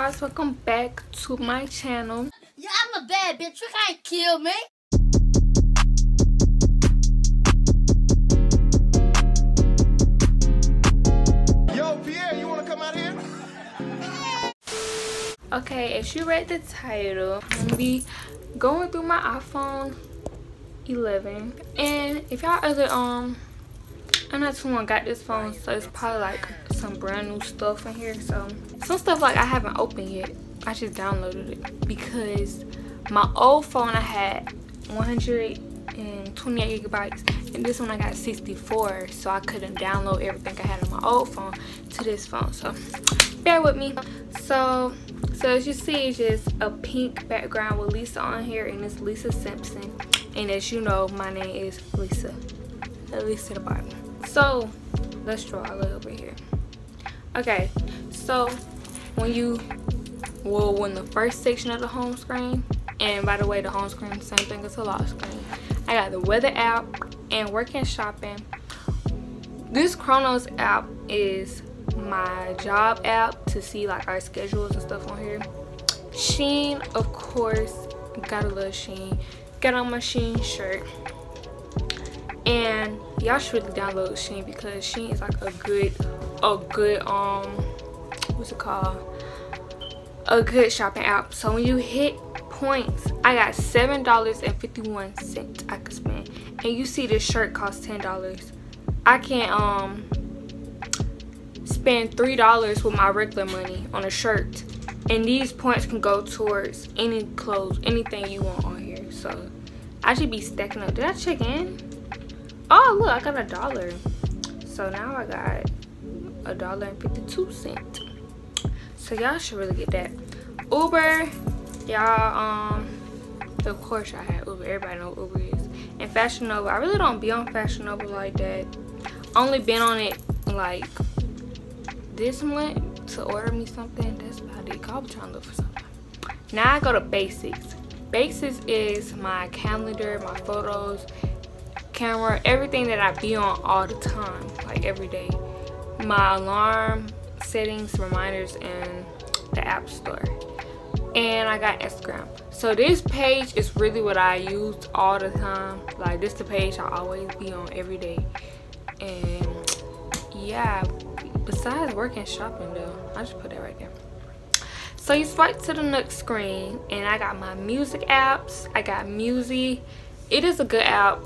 guys, welcome back to my channel. Yeah, I'm a bad bitch. You can't kill me. Yo, Pierre, you wanna come out here? Okay, as you read the title, I'm gonna be going through my iPhone 11. And if y'all other I'm not too long got this phone, so it's probably like some brand new stuff in here. So some stuff like I haven't opened yet. I just downloaded it because my old phone I had 128 gigabytes and this one I got 64, so I couldn't download everything I had on my old phone to this phone, so bear with me. So as you see, it's just a pink background with Lisa on here, and it's Lisa Simpson, and as you know, my name is Lisa, at least to the bottom. So let's draw a little bit here. Okay, so when the first section of the home screen, and by the way, the home screen, same thing as the lock screen, I got the weather app and work and shopping. This Chronos app is my job app to see like our schedules and stuff on here. Shein, of course, gotta love Shein. Got on my Shein shirt, and y'all should really download Shein because Shein is like a good shopping app. So when you hit points, I got $7.51 I could spend, and you see this shirt costs $10. I can't spend $3 with my regular money on a shirt, and these points can go towards any clothes, anything you want on here. So I should be stacking up. Did I check in? Oh look, I got $1, so now I got $1.52. So y'all should really get that. Uber, y'all, of course I had Uber. Everybody know what Uber is. And Fashion Nova, I really don't be on Fashion Nova like that. Only been on it like this month to order me something. That's about it. I'll be trying to look for something. Now I go to Basics. Basics is my calendar, my photos, camera, everything that I be on all the time, like every day. My alarm, settings, reminders, and the app store. And I got Instagram. So this page is really what I use all the time. Like this the page I always be on every day. And yeah, besides work and shopping though, I just put that right there. So you swipe to the next screen, and I got my music apps. I got Musi. It is a good app.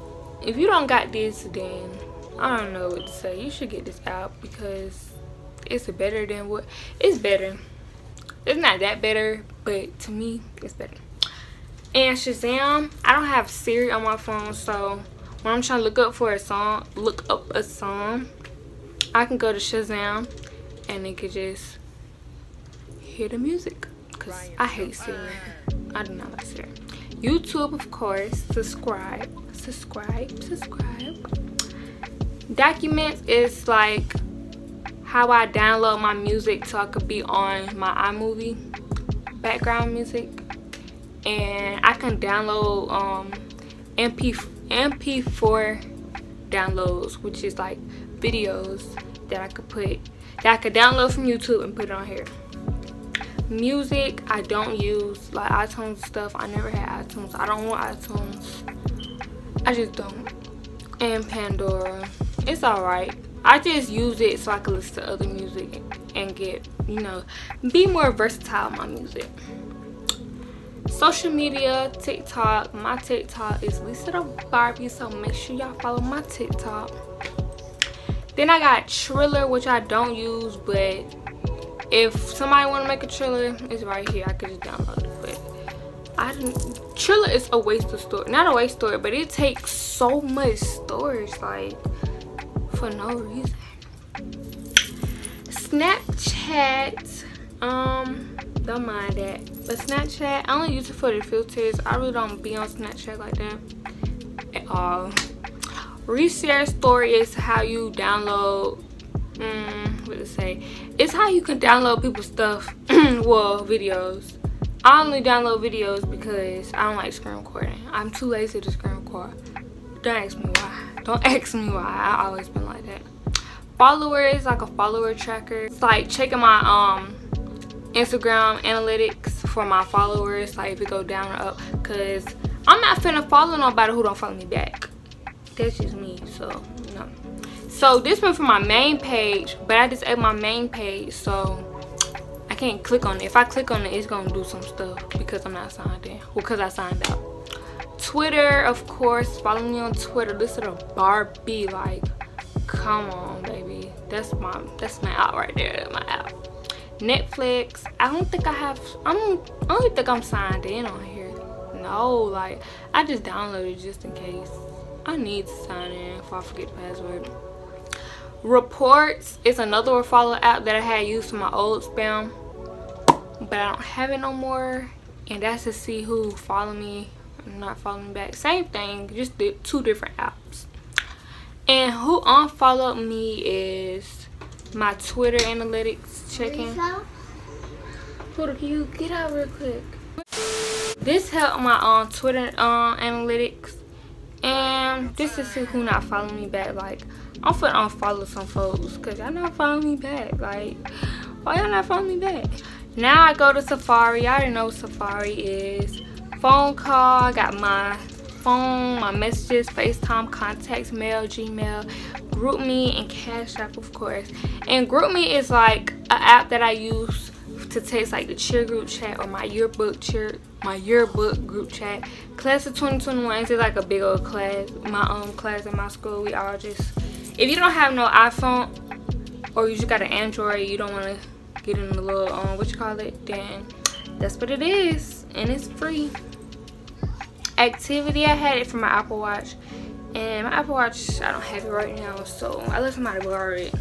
If you don't got this, then I don't know what to say. You should get this app because it's better than what it's better. It's not that better, but to me it's better. And Shazam, I don't have Siri on my phone, so when I'm trying to look up a song, I can go to Shazam and it could just hear the music, because I hate Siri. I do not like Siri. YouTube, of course. Subscribe. Documents is like how I download my music so I could be on my iMovie background music, and I can download MP4 downloads, which is like videos that I could download from YouTube and put it on here. Music I don't use, like iTunes stuff. I never had iTunes. I don't want iTunes. I just don't. And Pandora, it's alright. I just use it so I can listen to other music and get, you know, be more versatile in my music. Social media, TikTok. My TikTok is Lisa the Barbie, so make sure y'all follow my TikTok. Then I got Triller, which I don't use, but if somebody want to make a Triller, it's right here. I could just download it, but I didn't. Triller is a waste of storage. Not a waste of storage, but it takes so much storage, like, for no reason. Snapchat, don't mind that, but Snapchat I only use it for the filters. I really don't be on Snapchat like that at all. Reshare story is how you download it's how you can download people's stuff. Well, videos. I only download videos because I don't like screen recording. I'm too lazy to screen record. Don't ask me why. I always been like that. Followers, like a follower tracker. It's like checking my Instagram analytics for my followers, like if it go down or up, because I'm not finna follow nobody who don't follow me back. That's just me, so no. So this went for my main page, but I just ate my main page, so I can't click on it. If I click on it, it's gonna do some stuff because I'm not signed in. Well, because I signed out. Twitter, of course, follow me on Twitter. This little Barbie, like, come on, baby. That's my app right there. That's my app. Netflix. I don't think I have. I don't think I'm signed in on here. No, like, I just downloaded just in case. I need to sign in if I forget the password. Reports is another follow app that I had used for my old spam, but I don't have it no more. And that's to see who follow me and not following back. Same thing, just did two different apps. And who unfollowed me is my Twitter analytics checking. Twitter, can you get out real quick? This helped my Twitter analytics. And this is who not following me back. Like, I'm finna unfollow some folks because y'all not following me back. Like, why y'all not following me back? Now I go to Safari. I already know what Safari is. Phone call. I got my phone, my messages, FaceTime, contacts, mail, Gmail, GroupMe, and CashApp, of course. And GroupMe is like an app that I use to text, like, the cheer group chat or my yearbook group chat. Class of 2021. It's like a big old class. My class in my school, we all just, if you don't have no iPhone or you just got an Android, you don't want to get in the little then that's what it is, and it's free. Activity, I had it for my Apple Watch, and my Apple Watch, I don't have it right now, so I let somebody borrow it.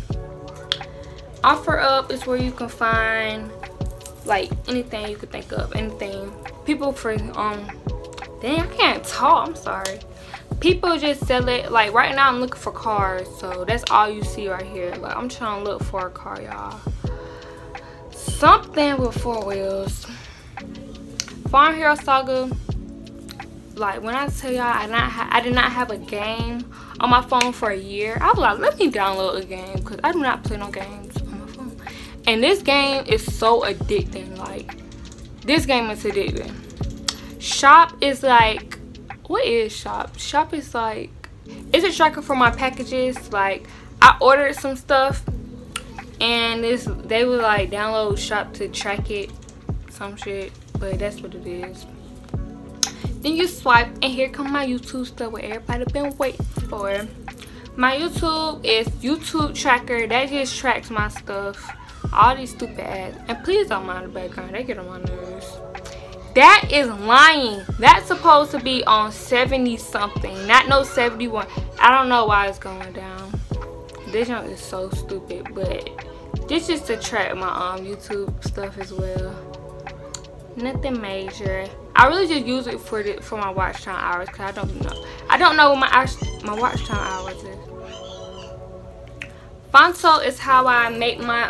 OfferUp is where you can find, like, anything you could think of, anything. People for, dang, I can't talk, I'm sorry. People just sell it, like, right now I'm looking for cars, so that's all you see right here. Like, I'm trying to look for a car, y'all. Something with four wheels. Farm Hero Saga. Like, when I tell y'all I did not have a game on my phone for a year, I was like, let me download a game, because I do not play no games on my phone. And this game is so addicting. Like, this game is addicting. Shop is like, what is Shop? Shop is like, it's a tracker for my packages. Like, I ordered some stuff and they would like download Shop to track it, some shit, but that's what it is. Then you swipe, and here come my YouTube stuff, what everybody been waiting for. My YouTube is YouTube Tracker. That just tracks my stuff. All these stupid ads. And please don't mind the background. They get on my nerves. That is lying. That's supposed to be on 70-something. Not no 71. I don't know why it's going down. This junk is so stupid. But this is to track my YouTube stuff as well. Nothing major. I really just use it for my watch time hours, because I don't know what my watch time hours is. Fonto is how I make my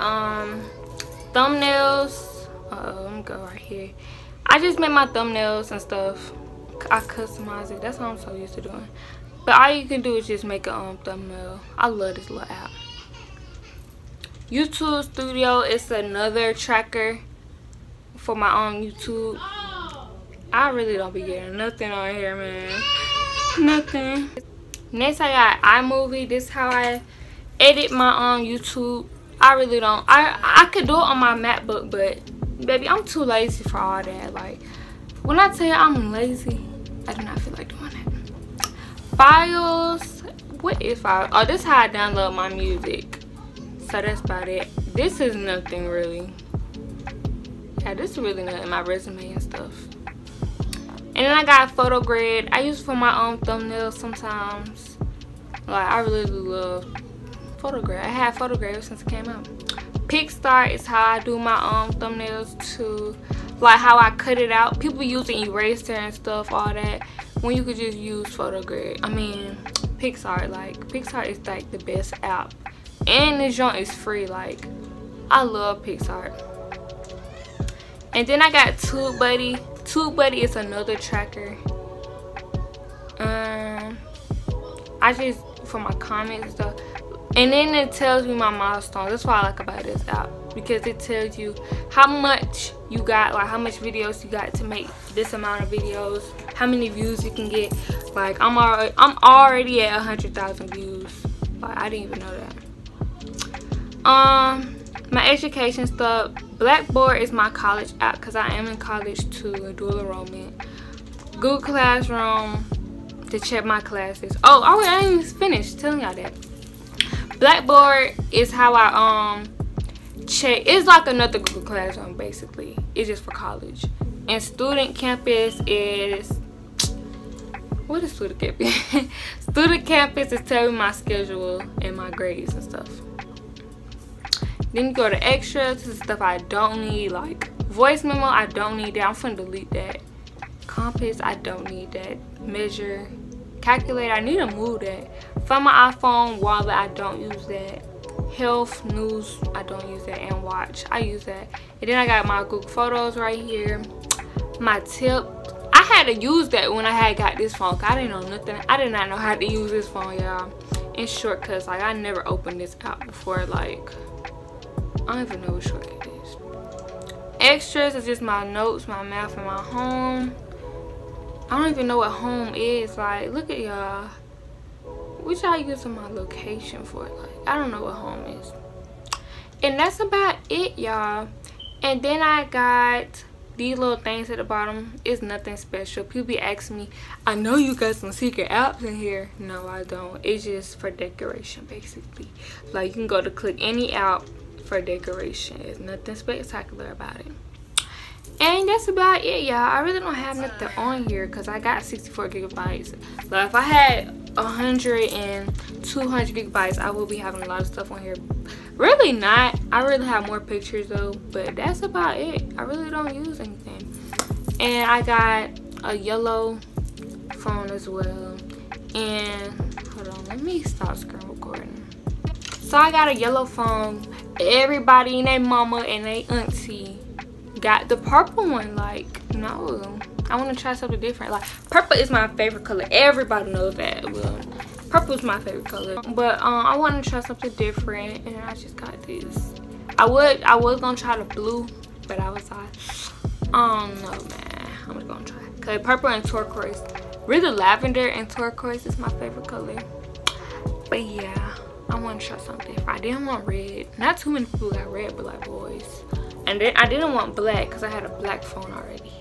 thumbnails. Let me go right here. I just make my thumbnails and stuff. I customize it. That's what I'm so used to doing. But all you can do is just make a thumbnail. I love this little app. YouTube Studio is another tracker for my own YouTube. I really don't be getting nothing on here, man. Nothing. Next, I got iMovie. This is how I edit my own YouTube. I really don't. I could do it on my MacBook, but baby, I'm too lazy for all that. Like, when I tell you I'm lazy, I do not feel like doing that. Files. What is files? Oh, this is how I download my music. So that's about it. This is nothing really. Yeah, this is really nothing. My resume and stuff. And then I got PhotoGrid. I use it for my own thumbnails sometimes. Like, I really love PhotoGrid. I had PhotoGrid since it came out. Pixar is how I do my own thumbnails too. Like, how I cut it out. People use an eraser and stuff, all that. When you could just use PhotoGrid. I mean, Pixar. Like, Pixar is like the best app. And this joint is free. Like, I love Pixar. And then I got TubeBuddy. TubeBuddy is another tracker. I just, for my comments and stuff. And then it tells me my milestones. That's what I like about this app. because it tells you how much you got, like how much videos you got to make this amount of videos, how many views you can get. Like I'm already at 100,000 views. Like I didn't even know that. My education stuff. Blackboard is my college app because I am in college too, dual enrollment. Google Classroom to check my classes. Oh, I ain't even finished telling y'all that. Blackboard is how I check. It's like another Google Classroom basically. It's just for college. And Student Campus is, what is Student Campus? Student Campus is telling me my schedule and my grades and stuff. Then you go to extras. This is stuff I don't need, like voice memo. I don't need that. I'm finna delete that. Compass, I don't need that. Measure, calculator, I need to move that. Find my iPhone, wallet, I don't use that. Health, news, I don't use that. And watch, I use that. And then I got my Google Photos right here. My tip, I had to use that when I had got this phone, cause I didn't know nothing. I did not know how to use this phone, y'all. And shortcuts, like I never opened this app before. Like I don't even know what shortcut is. Extras is just my notes, my math, and my home. I don't even know what home is. Like, look at y'all. What y'all using my location for? Like, I don't know what home is. And that's about it, y'all. And then I got these little things at the bottom. It's nothing special. People be asking me, I know you got some secret apps in here. No, I don't. It's just for decoration, basically. Like, you can go to click any app for decoration. There's nothing spectacular about it. And that's about it, y'all. I really don't have nothing on here because I got 64 gigabytes. Like if I had 100 and 200 gigabytes, I will be having a lot of stuff on here. Really not. I really have more pictures though, but that's about it. I really don't use anything. And I got a yellow phone as well. And hold on, let me stop screen recording. So I got a yellow phone. Everybody and their mama and their auntie got the purple one. Like, no, I want to try something different. Like, purple is my favorite color. Everybody knows that. Well, purple is my favorite color, but I want to try something different, and I just got this. I was gonna try the blue, but I was like, no man, I'm just gonna try because purple and turquoise, really lavender and turquoise is my favorite color. But yeah, I want to try something different. I didn't want red. Not too many people got red, but like boys. And then I didn't want black because I had a black phone already.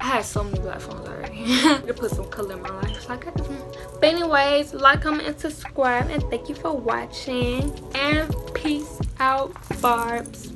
I had so many black phones already. To put some color in my life, so I got this one. But anyways, like, comment, and subscribe, and thank you for watching. And peace out, Barbs.